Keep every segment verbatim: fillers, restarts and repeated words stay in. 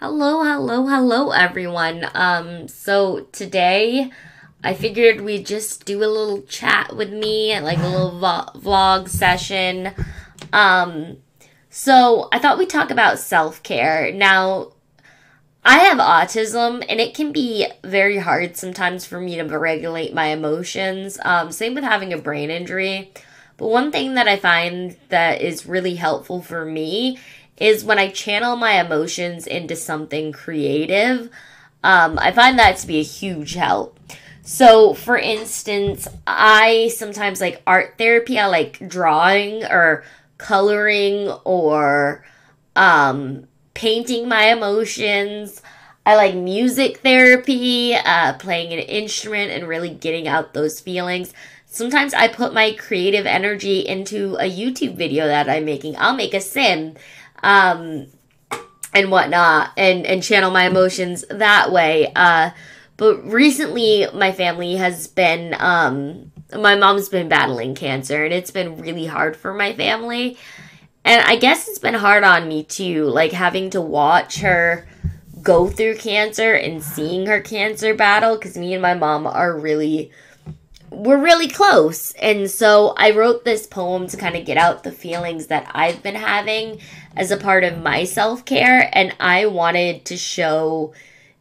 Hello, hello, hello everyone. Um, so today I figured we'd just do a little chat with me, like a little vo vlog session. Um, so I thought we'd talk about self-care. Now, I have autism and it can be very hard sometimes for me to regulate my emotions. Um, same with having a brain injury. But one thing that I find that is really helpful for me is when I channel my emotions into something creative. Um, I find that to be a huge help. So, for instance, I sometimes like art therapy. I like drawing or coloring or um, painting my emotions. I like music therapy, uh, playing an instrument and really getting out those feelings. Sometimes I put my creative energy into a YouTube video that I'm making. I'll make a sim. Um, and whatnot, and, and channel my emotions that way. Uh, but recently, my family has been, um, my mom's been battling cancer, and it's been really hard for my family. And I guess it's been hard on me, too, like having to watch her go through cancer and seeing her cancer battle, because me and my mom are really, we're really close. And so I wrote this poem to kind of get out the feelings that I've been having as a part of my self-care, and I wanted to show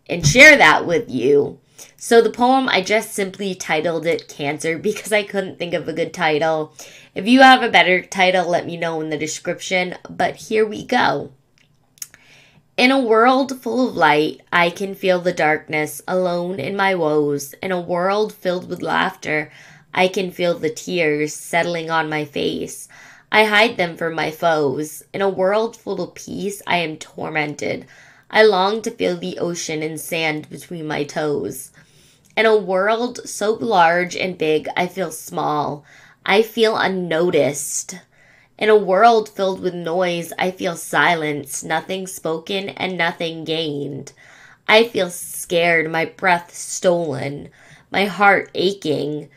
and share that with you. So the poem, I just simply titled it Cancer because I couldn't think of a good title. If you have a better title, let me know in the description, but here we go. In a world full of light, I can feel the darkness, alone in my woes. In a world filled with laughter, I can feel the tears settling on my face. I hide them from my foes. In a world full of peace, I am tormented. I long to feel the ocean and sand between my toes. In a world so large and big, I feel small. I feel unnoticed. In a world filled with noise, I feel silence, nothing spoken and nothing gained. I feel scared, my breath stolen, my heart aching.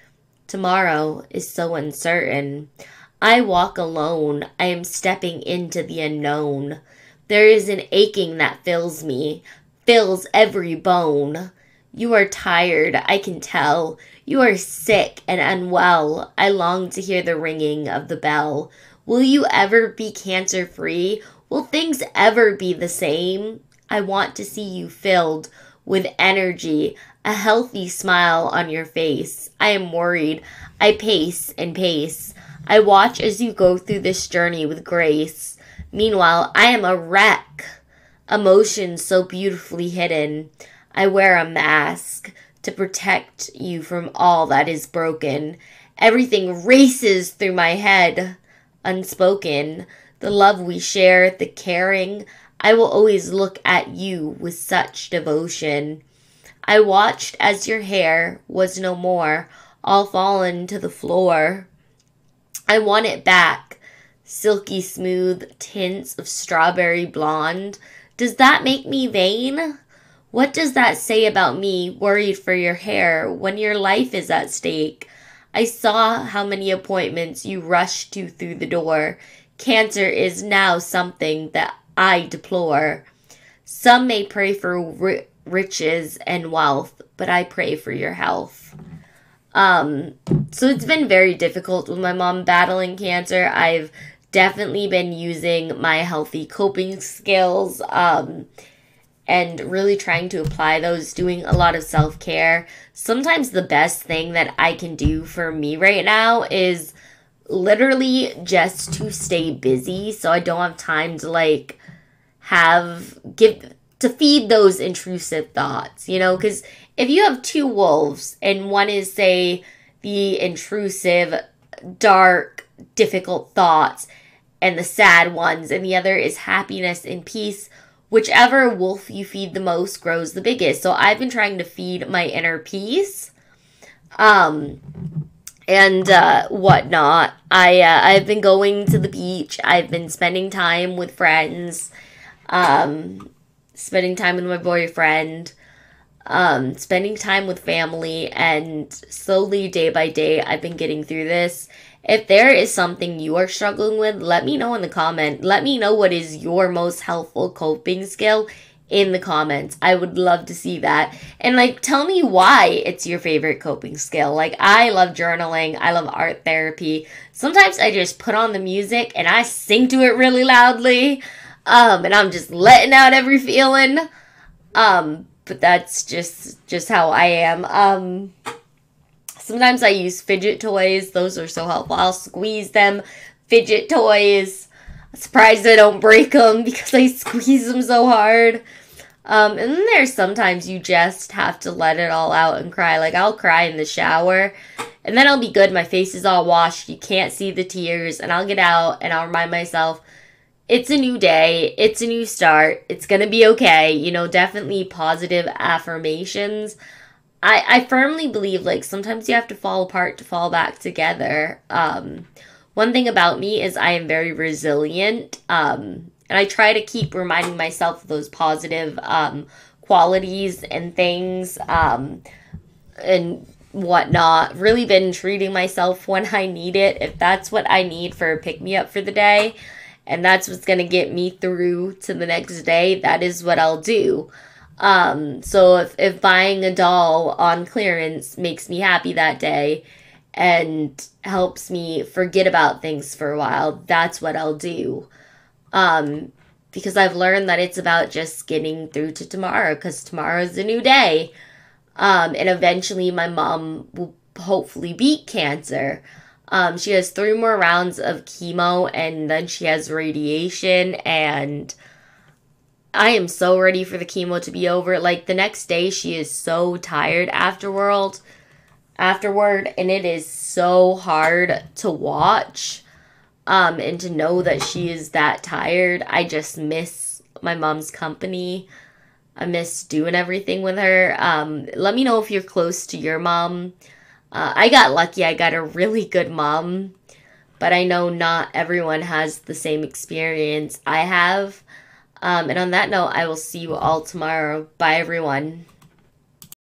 Tomorrow is so uncertain. I walk alone. I am stepping into the unknown. There is an aching that fills me, fills every bone. You are tired, I can tell. You are sick and unwell. I long to hear the ringing of the bell. Will you ever be cancer-free? Will things ever be the same? I want to see you filled with energy, a healthy smile on your face. I am worried. I pace and pace. I watch as you go through this journey with grace. Meanwhile, I am a wreck. Emotions so beautifully hidden. I wear a mask to protect you from all that is broken. Everything races through my head. Unspoken, the love we share, the caring, I will always look at you with such devotion. I watched as your hair was no more, all fallen to the floor. I want it back, silky smooth tints of strawberry blonde. Does that make me vain? What does that say about me, worried for your hair, when your life is at stake? I saw how many appointments you rushed to through the door. Cancer is now something that I deplore. Some may pray for ri riches and wealth, but I pray for your health. Um, so it's been very difficult with my mom battling cancer. I've definitely been using my healthy coping skills, um, and really trying to apply those, doing a lot of self-care. Sometimes the best thing that I can do for me right now is literally just to stay busy so I don't have time to, like, have, give, to feed those intrusive thoughts, you know? Because if you have two wolves and one is, say, the intrusive, dark, difficult thoughts and the sad ones, and the other is happiness and peace, whichever wolf you feed the most grows the biggest. So I've been trying to feed my inner peace, um, and uh, whatnot. I uh, I've been going to the beach. I've been spending time with friends, um, spending time with my boyfriend, um, spending time with family, and slowly, day by day, I've been getting through this. If there is something you are struggling with, let me know in the comment. Let me know what is your most helpful coping skill in the comments. I would love to see that. And like, tell me why it's your favorite coping skill. Like, I love journaling. I love art therapy. Sometimes I just put on the music and I sing to it really loudly. Um, and I'm just letting out every feeling. Um, but that's just, just how I am. Um, sometimes I use fidget toys. Those are so helpful. I'll squeeze them. Fidget toys. Surprised I don't break them because I squeeze them so hard. Um, and then there's sometimes you just have to let it all out and cry. Like, I'll cry in the shower and then I'll be good. My face is all washed. You can't see the tears, and I'll get out and I'll remind myself, it's a new day. It's a new start. It's going to be okay. You know, definitely positive affirmations. I, I firmly believe, like, sometimes you have to fall apart to fall back together. Um, One thing about me is I am very resilient, um, and I try to keep reminding myself of those positive um, qualities and things um, and whatnot. Really been treating myself when I need it, if that's what I need for a pick-me-up for the day, and that's what's going to get me through to the next day, that is what I'll do. Um, so if, if buying a doll on clearance makes me happy that day, and helps me forget about things for a while, that's what I'll do. Um, because I've learned that it's about just getting through to tomorrow, because tomorrow's a new day. Um, and eventually my mom will hopefully beat cancer. Um, she has three more rounds of chemo, and then she has radiation, and I am so ready for the chemo to be over. Like, the next day, she is so tired afterward. afterward and it is so hard to watch um and to know that she is that tired. I just miss my mom's company. I miss doing everything with her. Um let me know if you're close to your mom. uh, I got lucky. I got a really good mom, but I know not everyone has the same experience I have. Um and on that note, I will see you all tomorrow. Bye everyone.